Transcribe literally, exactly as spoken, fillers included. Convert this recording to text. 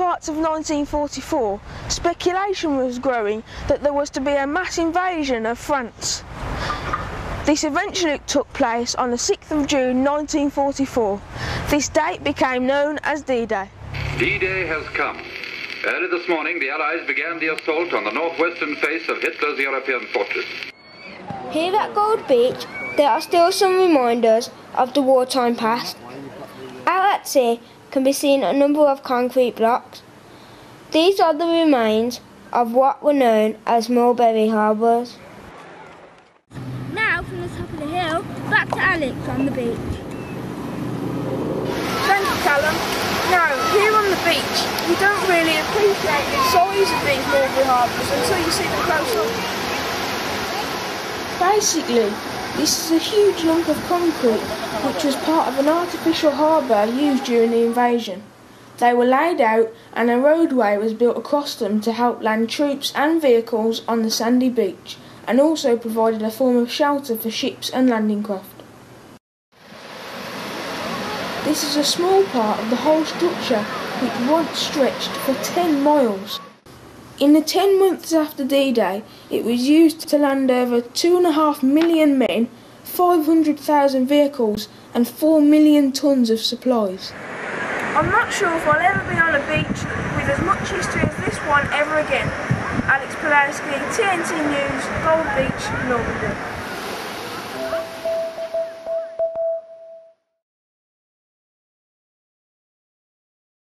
parts of nineteen forty-four, speculation was growing that there was to be a mass invasion of France. This eventually took place on the sixth of June nineteen forty-four. This date became known as D-Day. D-Day has come. Early this morning, the Allies began the assault on the northwestern face of Hitler's European fortress. Here at Gold Beach, there are still some reminders of the wartime past. Out at sea can be seen a number of concrete blocks. These are the remains of what were known as Mulberry Harbours. Now, from the top of the hill, back to Alex on the beach. Thank you, Callum. Now, here on the beach, you don't really appreciate the size of these Mulberry Harbours until you see them close up. Basically, this is a huge lump of concrete which was part of an artificial harbour used during the invasion. They were laid out and a roadway was built across them to help land troops and vehicles on the sandy beach, and also provided a form of shelter for ships and landing craft. This is a small part of the whole structure which once stretched for ten miles. In the ten months after D-Day, it was used to land over two and a half million men, five hundred thousand vehicles and four million tons of supplies. I'm not sure if I'll ever be on a beach with as much history as this one ever again. Alex Pawlowski, T N T News, Gold Beach, Normandy.